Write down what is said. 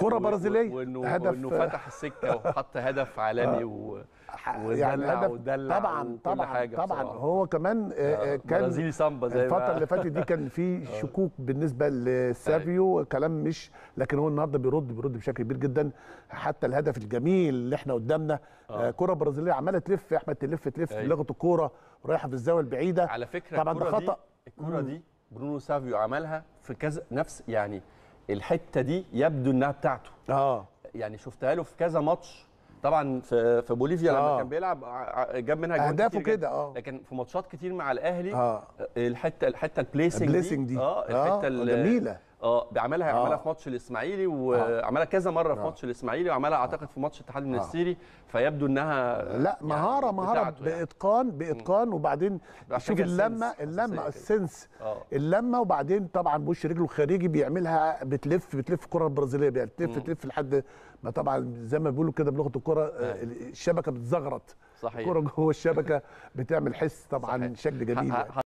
كرة برازيليه وانه فتح السكه وحط هدف عالمي يعني ودلع طبعا هو كمان كان برازيلي سامبا زي الفتره اللي فاتت دي كان في شكوك بالنسبه لسافيو كلام مش لكن هو النهارده بيرد بشكل كبير جدا حتى الهدف الجميل اللي احنا قدامنا كرة برازيليه عماله تلف يا احمد تلف لغه الكوره رايحه في الزاويه البعيده على فكره طبعا ده خطا الكوره دي برونو سافيو عملها في كذا نفس يعني الحته دي يبدو انها بتاعته يعني شفتها له في كذا ماتش طبعا في بوليفيا لما كان بيلعب جاب منها اهدافه كده لكن في ماتشات كتير مع الاهلي الحته البليسنج دي الحته الجميله عملها في ماتش الاسماعيلي وعملها كذا مره في ماتش الاسماعيلي وعملها اعتقد في ماتش اتحاد النسيري فيبدو انها لا مهاره يعني. باتقان وبعدين شوف اللمه السنس اللمه وبعدين طبعا بوش رجله الخارجي بيعملها بتلف الكره البرازيليه بتلف لحد ما طبعا زي ما بيقولوا كده بلغه الكره الشبكه بتزغرط الكره جوه الشبكه بتعمل حس طبعا صحيح. شكل جميل